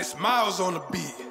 It's Miles on the beat.